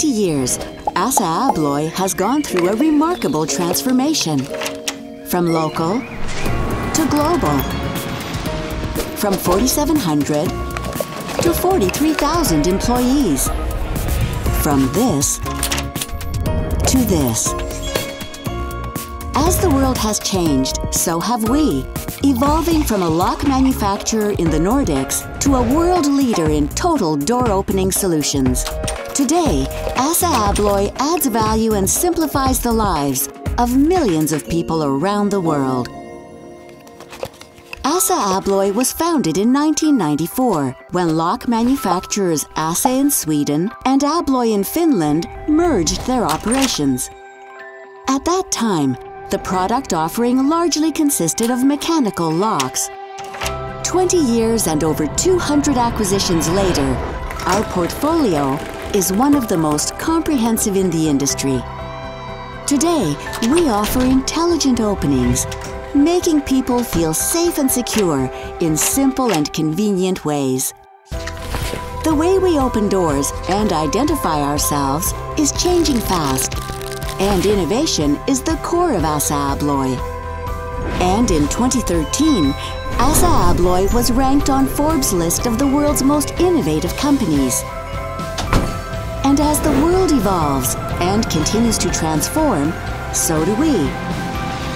20 years, Asa Abloy has gone through a remarkable transformation. From local to global. From 4,700 to 43,000 employees. From this to this. As the world has changed, so have we, evolving from a lock manufacturer in the Nordics to a world leader in total door opening solutions. Today, Asa Abloy adds value and simplifies the lives of millions of people around the world. Asa Abloy was founded in 1994 when lock manufacturers Asa in Sweden and Abloy in Finland merged their operations. At that time, the product offering largely consisted of mechanical locks. 20 years and over 200 acquisitions later, our portfolio is one of the most comprehensive in the industry. Today, we offer intelligent openings, making people feel safe and secure in simple and convenient ways. The way we open doors and identify ourselves is changing fast, and innovation is the core of Asa Abloy. And in 2013, Asa Abloy was ranked on Forbes' list of the world's most innovative companies. And as the world evolves and continues to transform, so do we.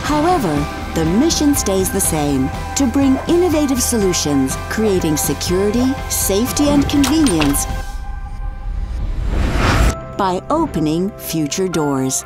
However, the mission stays the same, to bring innovative solutions, creating security, safety, and convenience by opening future doors.